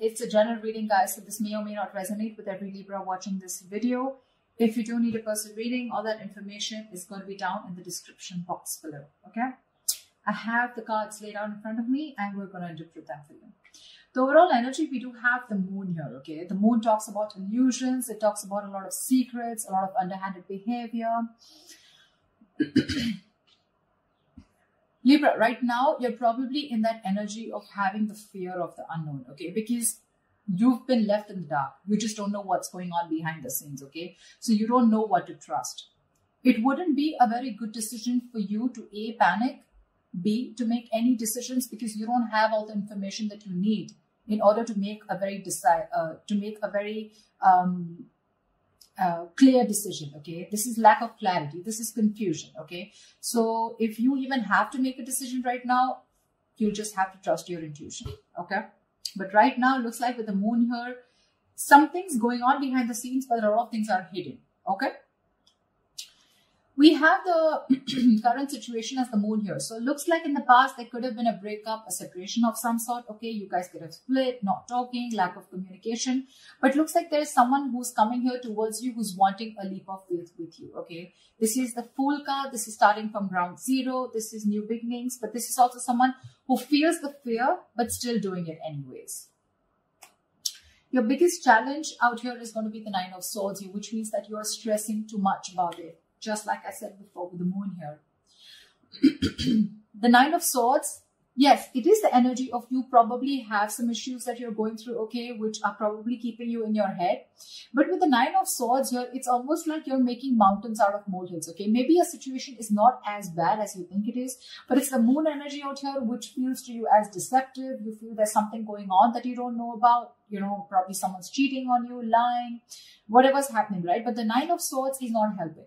It's a general reading, guys, so this may or may not resonate with every Libra watching this video. If you do need a personal reading, all that information is going to be down in the description box below, okay? I have the cards laid out in front of me and we're going to interpret that for you. The overall energy, we do have the moon here, okay? The moon talks about illusions. It talks about a lot of secrets, a lot of underhanded behavior. Libra, right now, you're probably in that energy of having the fear of the unknown, okay? Because you've been left in the dark. You just don't know what's going on behind the scenes, okay? So you don't know what to trust. It wouldn't be a very good decision for you to A, panic, B, to make any decisions, because you don't have all the information that you need in order to make a very clear decision, okay? This is lack of clarity. This is confusion, okay? So if you even have to make a decision right now, you'll just have to trust your intuition, okay? But right now, it looks like with the moon here, something's going on behind the scenes, but a lot of things are hidden, okay? We have the current situation as the moon here. So it looks like in the past, there could have been a breakup, a separation of some sort. Okay, you guys could have split, not talking, lack of communication. But it looks like there is someone who's coming here towards you who's wanting a leap of faith with you. Okay, this is the Fool card. This is starting from ground zero. This is new beginnings. But this is also someone who feels the fear, but still doing it anyways. Your biggest challenge out here is going to be the Nine of Swords, which means that you are stressing too much about it. Just like I said before with the moon here. The Nine of Swords, yes, it is the energy of you probably have some issues that you're going through, okay, which are probably keeping you in your head. But with the Nine of Swords here, it's almost like you're making mountains out of molehills, okay. Maybe your situation is not as bad as you think it is, but it's the moon energy out here which feels to you as deceptive. You feel there's something going on that you don't know about. You know, probably someone's cheating on you, lying, whatever's happening, right? But the Nine of Swords is not helping.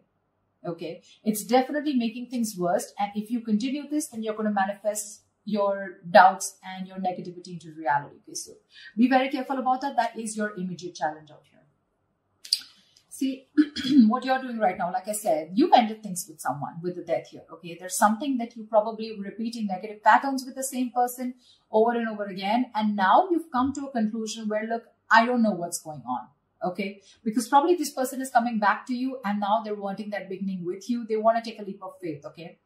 Okay, it's definitely making things worse. And if you continue this, then you're going to manifest your doubts and your negativity into reality. Okay, so be very careful about that. That is your immediate challenge out here. See, what you're doing right now, like I said, you've ended things with someone with the death here. Okay, there's something that you're probably repeating negative patterns with the same person over and over again. And now you've come to a conclusion where, look, I don't know what's going on. Okay, because probably this person is coming back to you and now they're wanting that beginning with you. They want to take a leap of faith. Okay,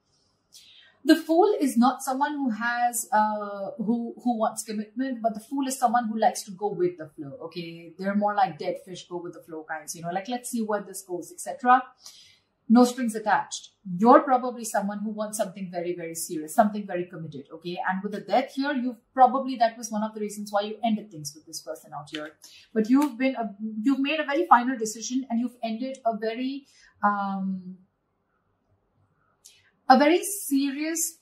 the Fool is not someone who has who wants commitment, but the Fool is someone who likes to go with the flow. Okay, they're more like dead fish go with the flow kinds. You know, like let's see where this goes, etc. No strings attached. You're probably someone who wants something very, very serious, something very committed, okay? And with the death here, you've probably, that was one of the reasons why you ended things with this person out here. But you've been, you've made a very final decision and you've ended a very serious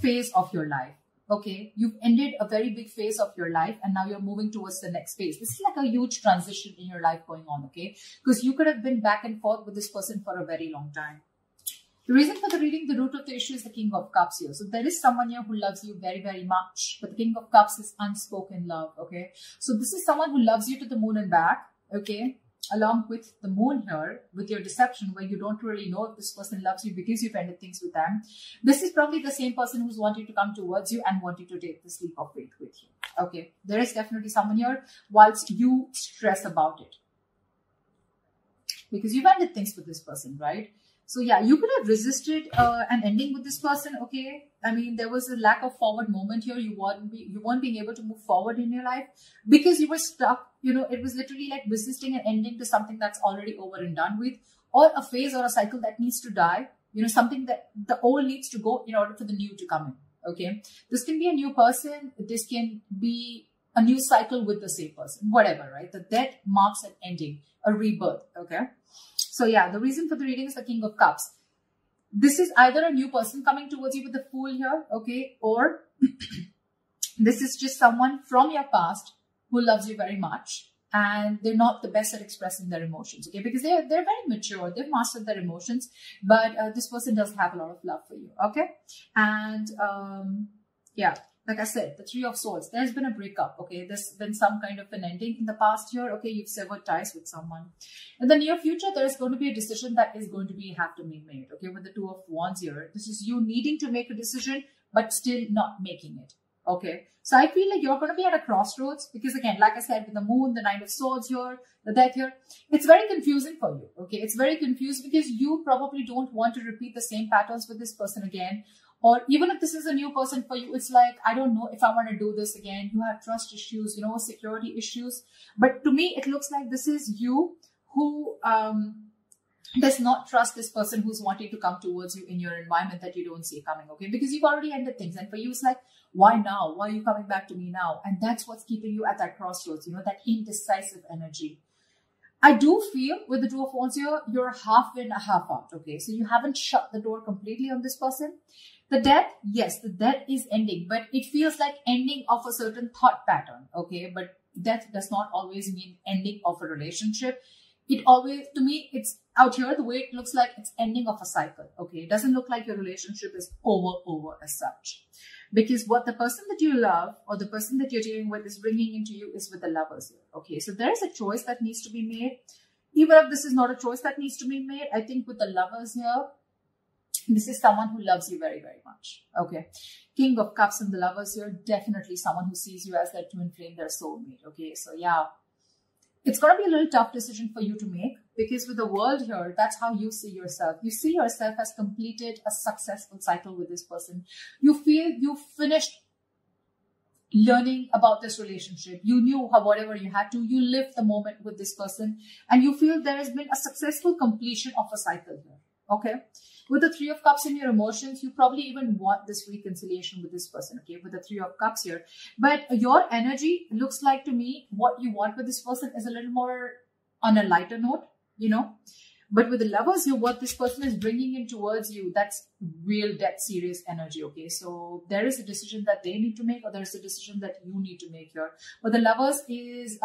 phase of your life, okay? You've ended a very big phase of your life and now you're moving towards the next phase. This is like a huge transition in your life going on, okay? Because you could have been back and forth with this person for a very long time. The reason for the reading, the root of the issue is the King of Cups here. So there is someone here who loves you very, very much. But the King of Cups is unspoken love, okay? So this is someone who loves you to the moon and back, okay? Along with the moon here, with your deception, where you don't really know if this person loves you because you've ended things with them. This is probably the same person who's wanting to come towards you and wanting to take this leap of faith with you, okay? There is definitely someone here whilst you stress about it. Because you've ended things with this person, right? So yeah, you could have resisted an ending with this person, okay? I mean, there was a lack of forward moment here. You weren't being able to move forward in your life because you were stuck. You know, it was literally like resisting an ending to something that's already over and done with, or a phase or a cycle that needs to die. You know, something that the old needs to go in order for the new to come in, okay? This can be a new person. This can be a new cycle with the same person, whatever, right? The death marks an ending, a rebirth, okay? So yeah, the reason for the reading is the King of Cups. This is either a new person coming towards you with the Fool here, okay? Or this is just someone from your past who loves you very much and they're not the best at expressing their emotions, okay? Because they're very mature, they've mastered their emotions, but this person does have a lot of love for you, okay? And yeah, like I said, the Three of Swords, there's been a breakup, okay? There's been some kind of an ending in the past year, okay? You've severed ties with someone. In the near future, there's going to be a decision that is going to have to be made, okay? With the Two of Wands here, this is you needing to make a decision, but still not making it, Okay, so I feel like you're going to be at a crossroads because, again, like I said, with the moon, the Nine of Swords here, the Death here, it's very confusing for you. Okay, it's very confused because you probably don't want to repeat the same patterns with this person again. Or even if this is a new person for you, it's like, I don't know if I want to do this again. You have trust issues, you know, security issues. But to me, it looks like this is you who does not trust this person who's wanting to come towards you in your environment that you don't see coming, okay? Because you've already ended things. And for you, it's like, why now? Why are you coming back to me now? And that's what's keeping you at that crossroads, you know, that indecisive energy. I do feel with the Two of Wands here, you're half in, half out, okay? So you haven't shut the door completely on this person. The Death, yes, the Death is ending, but it feels like ending of a certain thought pattern, okay? But death does not always mean ending of a relationship. It always, to me, it's out here, the way it looks like it's ending of a cycle, okay? It doesn't look like your relationship is over as such. Because what the person that you love or the person that you're dealing with is bringing into you is with the Lovers here, okay? So there is a choice that needs to be made. Even if this is not a choice that needs to be made, I think with the Lovers here, this is someone who loves you very, very much, okay? King of Cups and the Lovers here, definitely someone who sees you as their twin flame, their soulmate, okay? So yeah. It's going to be a little tough decision for you to make because with the World here, that's how you see yourself. You see yourself as completed a successful cycle with this person. You feel you finished learning about this relationship. You knew how, whatever you had to. You lived the moment with this person and you feel there has been a successful completion of a cycle here. Okay, with the Three of Cups in your emotions, you probably even want this reconciliation with this person, okay, with the Three of Cups here. But your energy looks like to me, what you want with this person is a little more on a lighter note, you know. But with the Lovers here, what this person is bringing in towards you, that's real death, serious energy, okay. So there is a decision that they need to make or there's a decision that you need to make here. But the Lovers is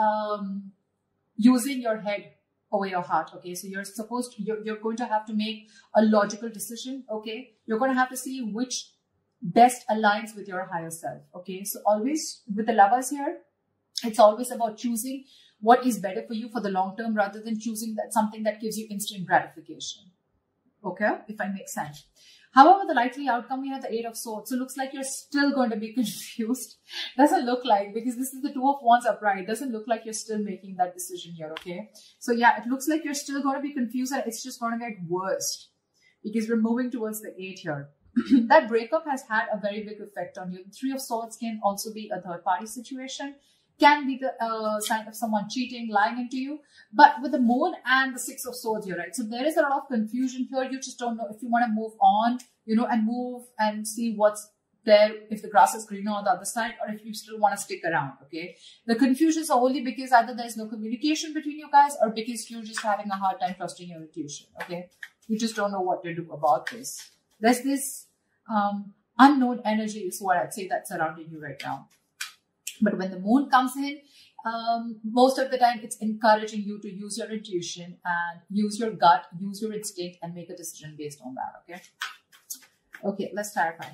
using your head over your heart, okay? So you're supposed to, you're going to have to make a logical decision, okay? You're going to have to see which best aligns with your higher self, okay? So always with the Lovers here, it's always about choosing what is better for you for the long term rather than choosing that something that gives you instant gratification, okay? If I make sense. However, the likely outcome, we have the Eight of Swords. So it looks like you're still going to be confused. Doesn't look like, because this is the Two of Wands upright. Doesn't look like you're still making that decision here, okay? So yeah, it looks like you're still going to be confused and it's just going to get worse because we're moving towards the Eight here. That breakup has had a very big effect on you. The Three of Swords can also be a third party situation. Can be the sign of someone cheating, lying into you. But with the Moon and the Six of Swords here, right? So there is a lot of confusion here. You just don't know if you want to move on, you know, and move and see what's there, if the grass is greener on the other side, or if you still want to stick around, okay? The confusions are only because either there's no communication between you guys or because you're just having a hard time trusting your intuition, okay? You just don't know what to do about this. There's this unknown energy is what I'd say that's surrounding you right now. But when the Moon comes in, most of the time it's encouraging you to use your intuition and use your gut, use your instinct and make a decision based on that, okay? Okay, let's clarify.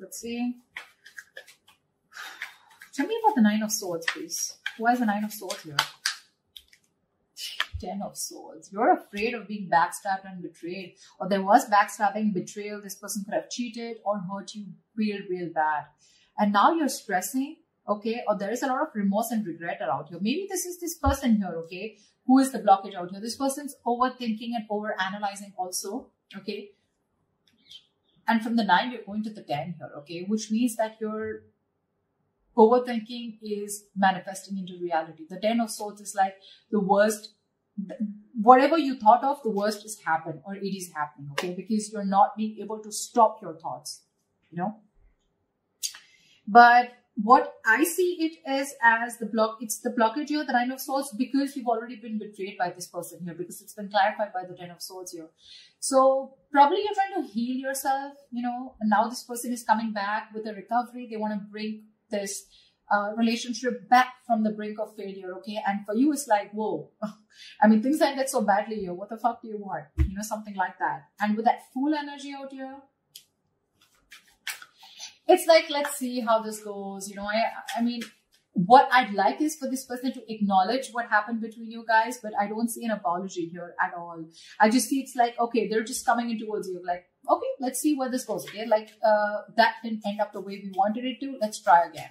Let's see. Tell me about the Nine of Swords, please. Why is the Nine of Swords here? Ten of Swords. You're afraid of being backstabbed and betrayed, or there was backstabbing, betrayal. This person could have cheated or hurt you real, real bad. And now you're stressing, okay? Or there is a lot of remorse and regret around here. Maybe this is this person here, okay? Who is the blockage out here? This person's overthinking and overanalyzing also, okay? And from the 9, you're going to the 10 here, okay? Which means that you're overthinking is manifesting into reality. The 10 of Swords is like the worst. Whatever you thought of, the worst is happened or it is happening, okay? Because you're not being able to stop your thoughts, you know? But what I see it as the block, it's the blockage here, the Nine of Swords, because you've already been betrayed by this person here, because it's been clarified by the Ten of Swords here. So probably you're trying to heal yourself, you know, and now this person is coming back with a recovery. They want to bring this relationship back from the brink of failure, okay? And for you, it's like, whoa, I mean, things ended so badly here. What the fuck do you want? You know, something like that. And with that Fool energy out here, it's like, let's see how this goes. You know, I mean, what I'd like is for this person to acknowledge what happened between you guys, but I don't see an apology here at all. I just see it's like, okay, they're just coming in towards you like, Okay, let's see where this goes. Okay, like that didn't end up the way we wanted it to. Let's try again.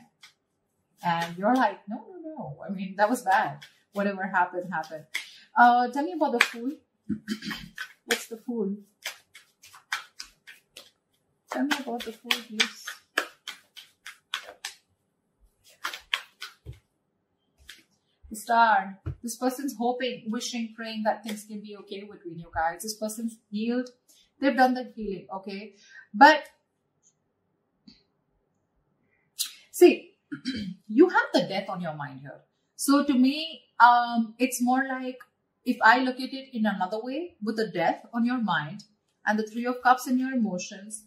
And you're like, no, no, no. I mean, that was bad. Whatever happened, happened. Tell me about the Fool. What's the Fool? Tell me about the Fool, please. The Star. This person's hoping, wishing, praying that things can be okay between you guys. This person's healed. They've done the healing, okay? But see, you have the death on your mind here. So to me, it's more like if I look at it in another way, with the death on your mind and the Three of Cups in your emotions,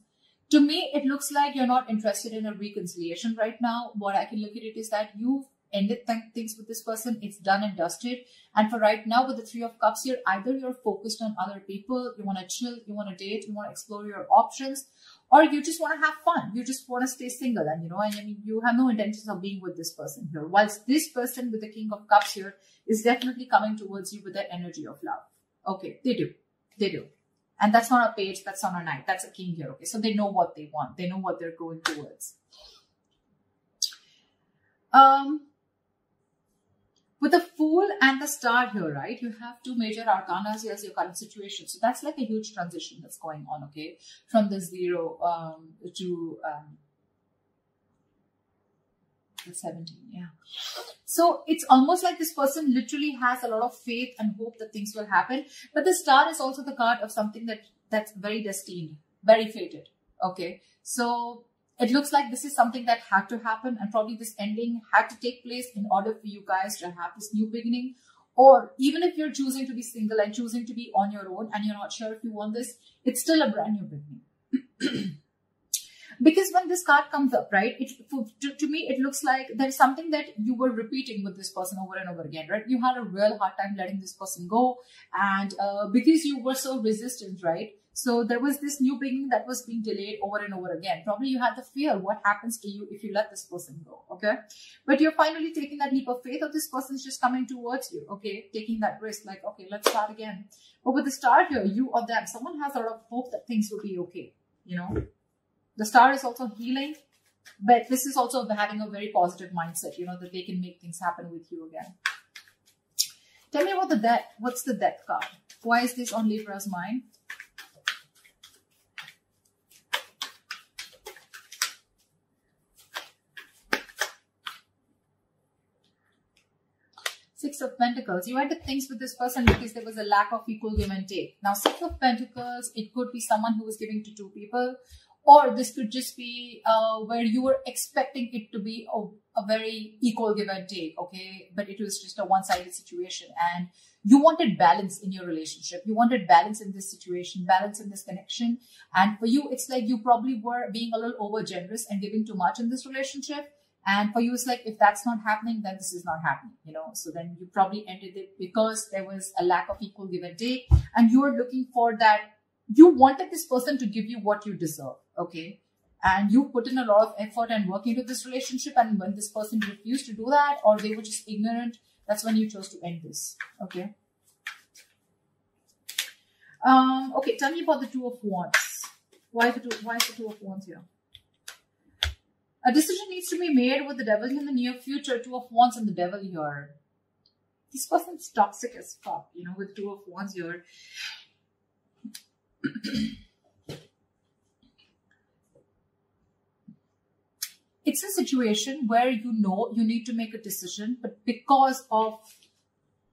to me, it looks like you're not interested in a reconciliation right now. What I can look at it is that you've ended things with this person. It's done and dusted. And for right now, with the Three of Cups here, either you're focused on other people, you want to chill, you want to date, you want to explore your options, or you just want to have fun. You just want to stay single. And, you know, I mean, you have no intentions of being with this person here. Whilst this person with the King of Cups here is definitely coming towards you with the energy of love. Okay, they do. They do. And that's not a page. That's not a knight. That's a king here. Okay, so they know what they want. They know what they're going towards. With the Fool and the Star here, right? You have two major arcana as your current situation. So that's like a huge transition that's going on, okay? From the zero to the 17, yeah. So it's almost like this person literally has a lot of faith and hope that things will happen. But the Star is also the card of something that's very destined, very fated, okay? So it looks like this is something that had to happen, and probably this ending had to take place in order for you guys to have this new beginning. Or even if you're choosing to be single and choosing to be on your own and you're not sure if you want this, it's still a brand new beginning. Because when this card comes up, right, to me, it looks like there's something that you were repeating with this person over and over again, right? You had a real hard time letting this person go. And because you were so resistant, right? So there was this new beginning that was being delayed over and over again. Probably you had the fear, what happens to you if you let this person go, okay? But you're finally taking that leap of faith, or this person's just coming towards you, okay? Taking that risk, like, okay, let's start again. But with the Star here, you or them, someone has a lot of hope that things will be okay, you know? The Star is also healing, but this is also having a very positive mindset, you know, that they can make things happen with you again. Tell me about the Death. What's the Death card? Why is this on Libra's mind? Six of Pentacles. You ended things with this person because there was a lack of equal give and take. Now, Six of Pentacles, it could be someone who was giving to two people, or this could just be where you were expecting it to be a very equal give and take, okay? But it was just a one-sided situation, and you wanted balance in your relationship. You wanted balance in this situation, balance in this connection. And for you, it's like you probably were being a little over generous and giving too much in this relationship. And for you, it's like, if that's not happening, then this is not happening, you know? So then you probably ended it because there was a lack of equal give and take. And you were looking for that. You wanted this person to give you what you deserve, okay? And you put in a lot of effort and work into this relationship. And when this person refused to do that, or they were just ignorant, that's when you chose to end this, okay? Okay, tell me about the Two of Wands. Why is the Two of Wands here? A decision needs to be made with the Devil in the near future. Two of Wands and the Devil here. This person's toxic as fuck, you know, with Two of Wands here. It's a situation where you know you need to make a decision, but because of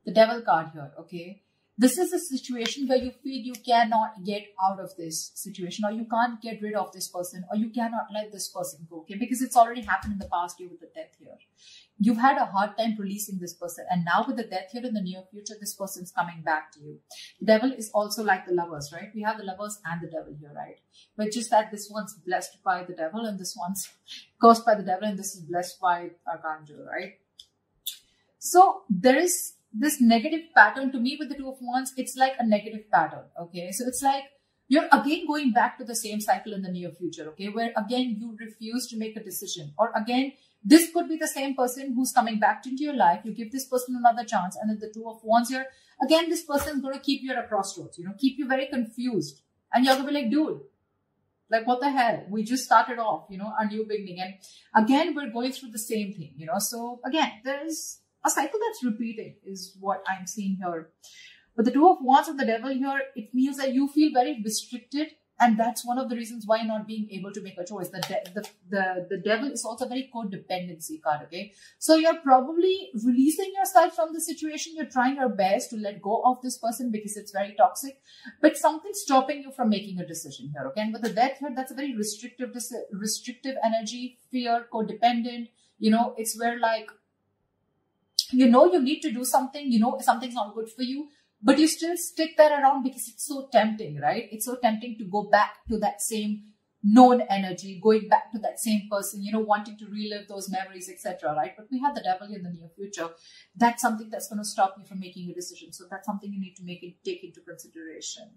the Devil card here, okay? This is a situation where you feel you cannot get out of this situation, or you can't get rid of this person, or you cannot let this person go, okay? Because it's already happened in the past year with the Death here. You've had a hard time releasing this person. And now with the Death here in the near future, this person's coming back to you. The Devil is also like the Lovers, right? We have the Lovers and the Devil here, right? But just that this one's blessed by the Devil, and this one's cursed by the Devil, and this is blessed by Archangel, right? So there is this negative pattern. To me, with the Two of Wands, it's like a negative pattern, okay? So it's like you're again going back to the same cycle in the near future, okay? Where again, you refuse to make a decision. Or again, this could be the same person who's coming back into your life. You give this person another chance, and then the Two of Wands here, again, this person's going to keep you at a crossroads, you know, keep you very confused. And you're going to be like, dude, Like, what the hell? We just started off, you know, a new beginning. And again, we're going through the same thing, you know. So again, there's a cycle that's repeated is what I'm seeing here. But the Two of Wands of the Devil here, it means that you feel very restricted. And that's one of the reasons why not being able to make a choice. The Devil is also a very codependency card, okay? So you're probably releasing yourself from the situation. You're trying your best to let go of this person because it's very toxic. But something's stopping you from making a decision here, okay? And with the Death here, that's a very restrictive energy, fear, codependent. You know, it's where like, you know you need to do something. You know something's not good for you. But you still stick that around because it's so tempting, right? It's so tempting to go back to that same known energy, going back to that same person, you know, wanting to relive those memories, etc., right? But we have the Devil in the near future. That's something that's going to stop you from making a decision. So that's something you need to take into consideration.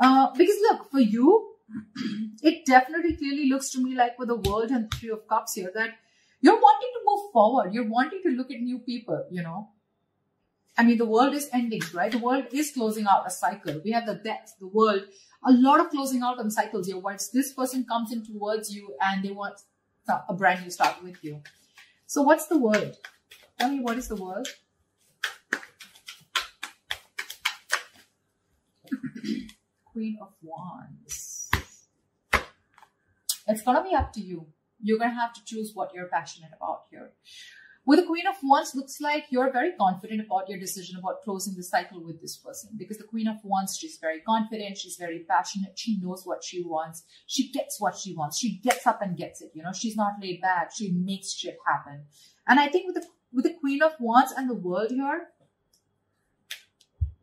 Because look, for you, it definitely clearly looks to me like with the World and Three of Cups here that you're wanting to move forward. You're wanting to look at new people, you know. I mean, the World is ending, right? The World is closing out a cycle. We have the Death, the World, a lot of closing out on cycles here. Once this person comes in towards you and they want a brand new start with you. So what's the World? Tell me, what is the World? Queen of Wands. It's going to be up to you. You're going to have to choose what you're passionate about here. With the Queen of Wands, looks like you're very confident about your decision about closing the cycle with this person. Because the Queen of Wands, she's very confident. She's very passionate. She knows what she wants. She gets what she wants. She gets up and gets it. You know, she's not laid back. She makes shit happen. And I think with the Queen of Wands and the World here,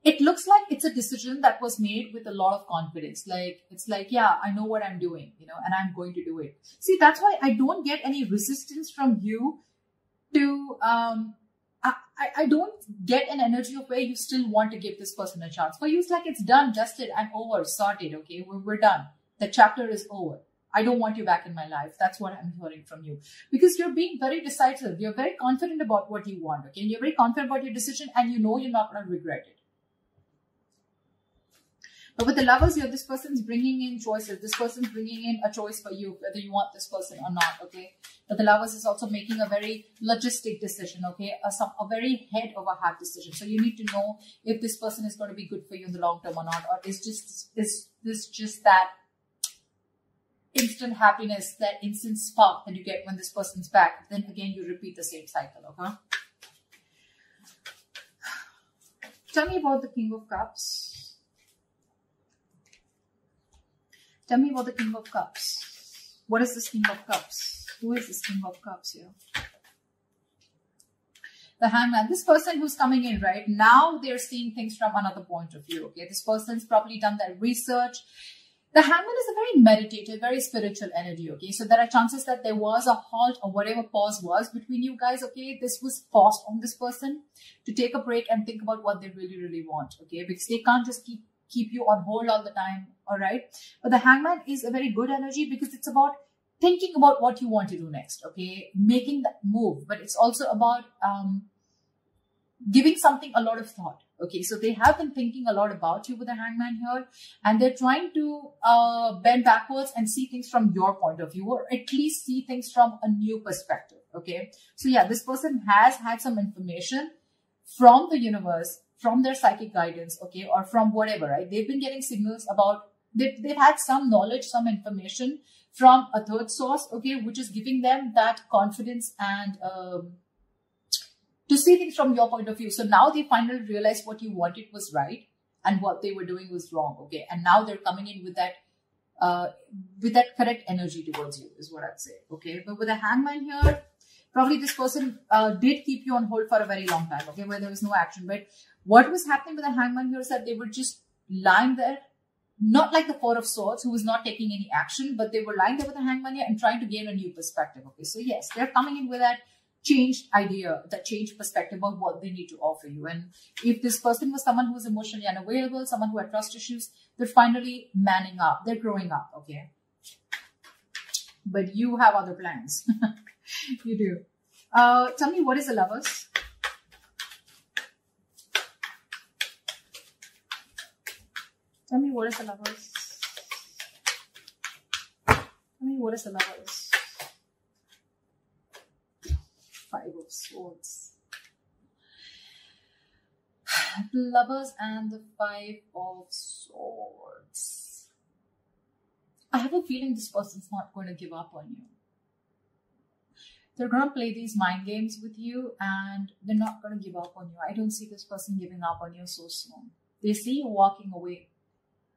it looks like it's a decision that was made with a lot of confidence. Like, it's like, yeah, I know what I'm doing, you know, and I'm going to do it. See, that's why I don't get any resistance from you. I don't get an energy of where you still want to give this person a chance. For you, it's like, it's done, dusted, I'm over, sorted, okay? We're done. The chapter is over. I don't want you back in my life. That's what I'm hearing from you. Because you're being very decisive. You're very confident about what you want, okay? And you're very confident about your decision and you know you're not going to regret it. But with the Lovers here, this person's bringing in choices. This person's bringing in a choice for you, whether you want this person or not, okay? But the Lovers is also making a very logistic decision, okay? A very head over heart decision. So you need to know if this person is going to be good for you in the long term or not. Or is this just that instant happiness, that instant spark that you get when this person's back. Then again, you repeat the same cycle, okay? Tell me about the King of Cups. Tell me about the King of Cups. What is this King of Cups? Who is this King of Cups here? The Hangman. This person who's coming in, right? Now they're seeing things from another point of view, okay? This person's probably done their research. The Hangman is a very meditative, very spiritual energy, okay? So there are chances that there was a halt or whatever pause was between you guys, okay? This was forced on this person to take a break and think about what they really, really want, okay? Because they can't just keep you on hold all the time, all right? But the Hangman is a very good energy because it's about thinking about what you want to do next, okay? Making that move, but it's also about giving something a lot of thought, okay? So they have been thinking a lot about you with the Hangman here, and they're trying to bend backwards and see things from your point of view, or at least see things from a new perspective, okay? So yeah, this person has had some information from the universe, from their psychic guidance, okay, or from whatever, right? They've been getting signals about, they've had some knowledge, some information from a third source, okay, which is giving them that confidence and to see things from your point of view. So now they finally realized what you wanted was right and what they were doing was wrong, okay? And now they're coming in with that correct energy towards you is what I'd say, okay? But with the Hangman here, probably this person did keep you on hold for a very long time, okay, where there was no action. But what was happening with the Hangman here is that they were just lying there, not like the Four of Swords, who was not taking any action, but they were lying there with the Hangman here and trying to gain a new perspective, okay? So yes, they're coming in with that changed idea, that changed perspective on what they need to offer you. And if this person was someone who was emotionally unavailable, someone who had trust issues, they're finally manning up, they're growing up, okay? But you have other plans. You do. Tell me, what is the Lovers? Tell me, what is the Lovers? I mean, what is the Lovers? Five of Swords. Lovers and the Five of Swords. I have a feeling this person's not going to give up on you. They're going to play these mind games with you and they're not going to give up on you. I don't see this person giving up on you so soon. They see you walking away,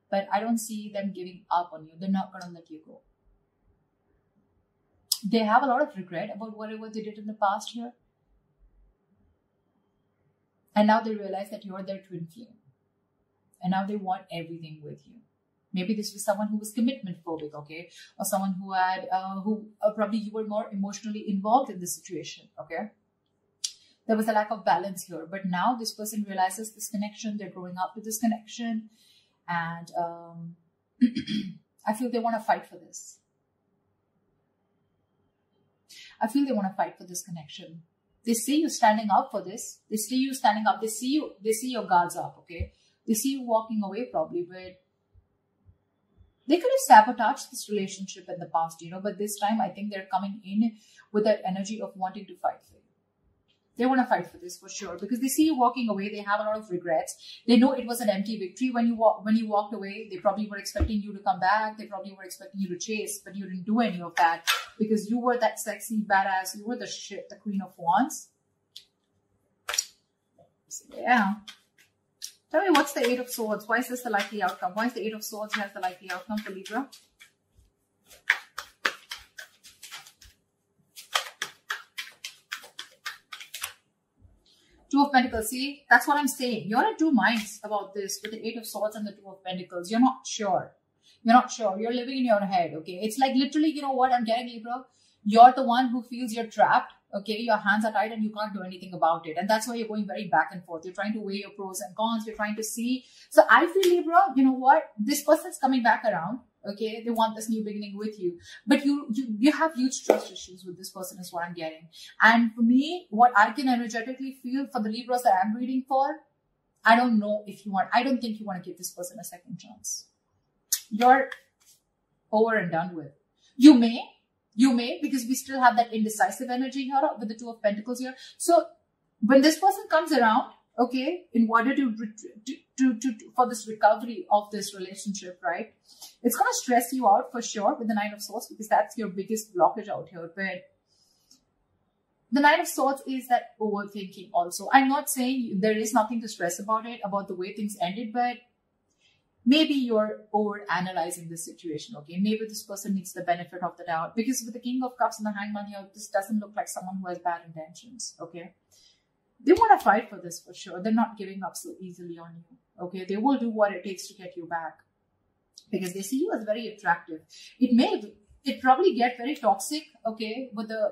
but I don't see them giving up on you. They're not going to let you go. They have a lot of regret about whatever they did in the past year. And now they realize that you're their twin flame. And now they want everything with you. Maybe this was someone who was commitment phobic, okay? Or someone who had, probably you were more emotionally involved in the situation, okay? There was a lack of balance here. But now this person realizes this connection. They're growing up with this connection. And I feel they want to fight for this. I feel they want to fight for this connection. They see you standing up for this. They see you standing up. They see your guards up, okay? They see you walking away probably, but they could have sabotaged this relationship in the past, you know, but this time I think they're coming in with that energy of wanting to fight for you. They want to fight for this for sure because they see you walking away. They have a lot of regrets. They know it was an empty victory when you walked away. They probably were expecting you to come back. They probably were expecting you to chase, but you didn't do any of that because you were that sexy badass. You were the shit, the Queen of Wands. So, yeah. Tell me, what's the Eight of Swords? Why is this the likely outcome? Why is the Eight of Swords has the likely outcome for Libra? Two of Pentacles, see, that's what I'm saying. You're in two minds about this with the Eight of Swords and the Two of Pentacles. You're not sure. You're not sure. You're living in your head, okay? It's like literally, you know what I'm getting, Libra? You're the one who feels you're trapped, okay? Your hands are tied and you can't do anything about it. And that's why you're going very back and forth. You're trying to weigh your pros and cons. You're trying to see. So I feel, Libra, you know what? This person's coming back around, okay? They want this new beginning with you. But you have huge trust issues with this person is what I'm getting. And for me, what I can energetically feel for the Libras that I'm reading for, I don't know if you want, I don't think you want to give this person a second chance. You're over and done with. You may, because we still have that indecisive energy here with the Two of Pentacles here. So when this person comes around, okay, in order for this recovery of this relationship, right? It's going to stress you out for sure with the Nine of Swords because that's your biggest blockage out here. But the Nine of Swords is that overthinking also. I'm not saying there is nothing to stress about it, about the way things ended, but maybe you're over-analyzing this situation, okay? Maybe this person needs the benefit of the doubt. Because with the King of Cups and the Hangman here, this doesn't look like someone who has bad intentions, okay? They want to fight for this for sure. They're not giving up so easily on you, okay? They will do what it takes to get you back. Because they see you as very attractive. It probably get very toxic, okay? With the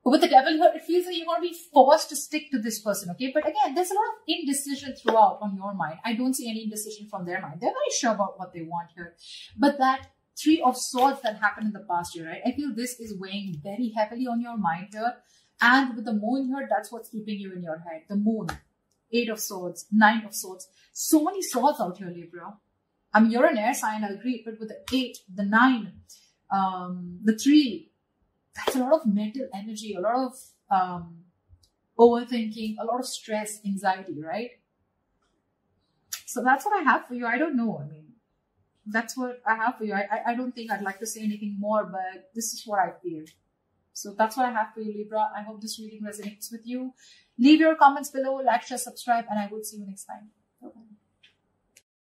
devil here, it feels like you're going to be forced to stick to this person, okay? But again, there's a lot of indecision throughout on your mind. I don't see any indecision from their mind. They're very sure about what they want here. But that Three of Swords that happened in the past year, right? I feel this is weighing very heavily on your mind here. And with the Moon here, that's what's keeping you in your head. The Moon, Eight of Swords, Nine of Swords. So many swords out here, Libra. I mean, you're an air sign, I agree. But with the 8, the 9, the 3... that's a lot of mental energy, a lot of overthinking, a lot of stress, anxiety, right? So that's what I have for you. I don't know. I mean, that's what I have for you. I don't think I'd like to say anything more, but this is what I feel. So that's what I have for you, Libra. I hope this reading resonates with you. Leave your comments below, like, share, subscribe, and I will see you next time.